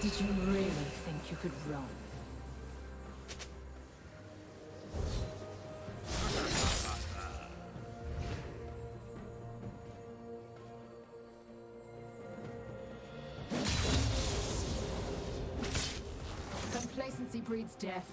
Did you really think you could run? Complacency breeds death.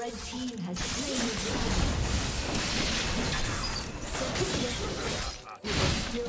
Red team has slain the dragon. We are still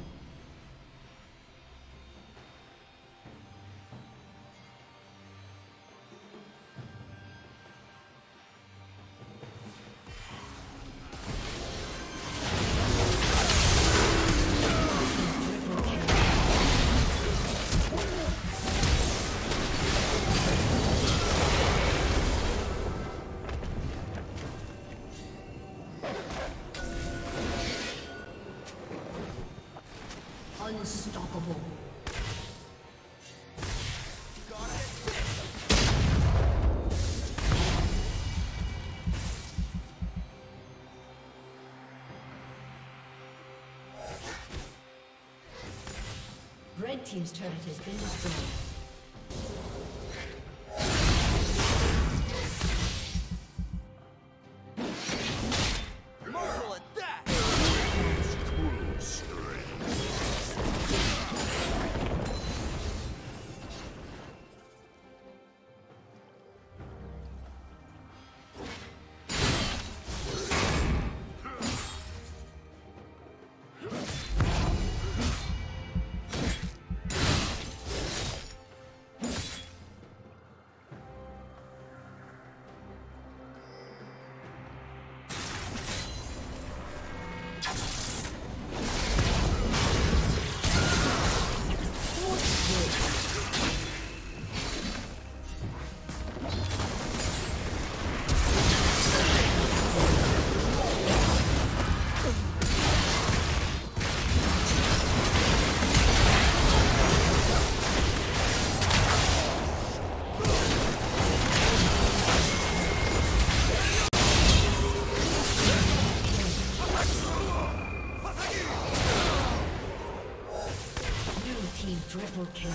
Unstoppable. Red team's turret has been destroyed. Triple kill.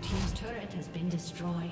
Blue team's turret has been destroyed.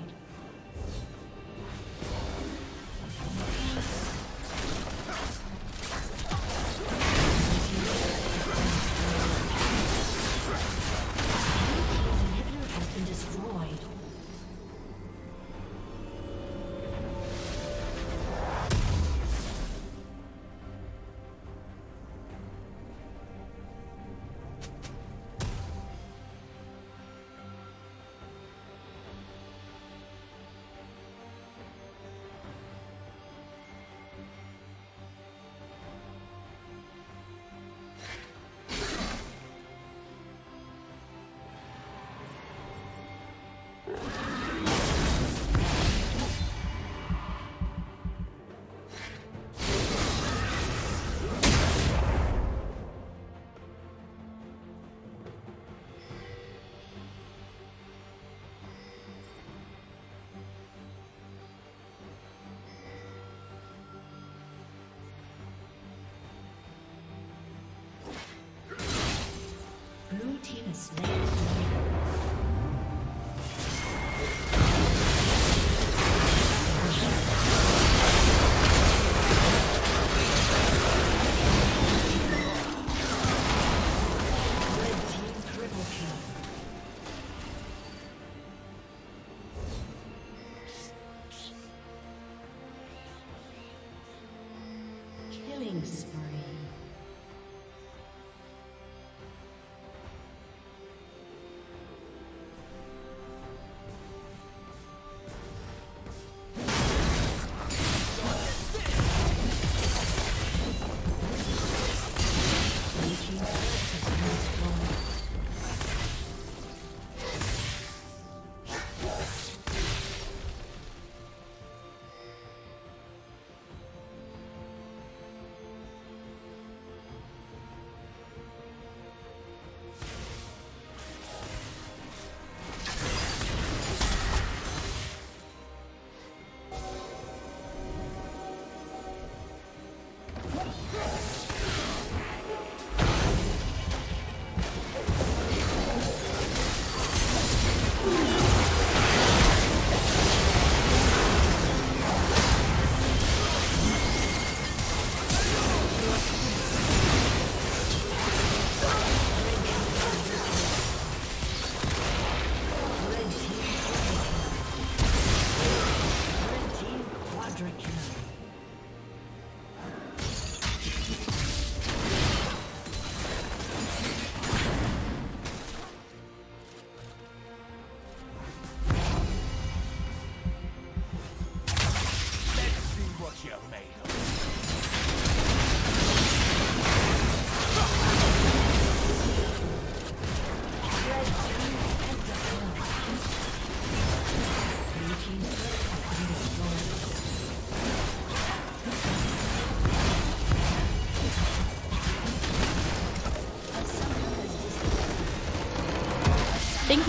Thank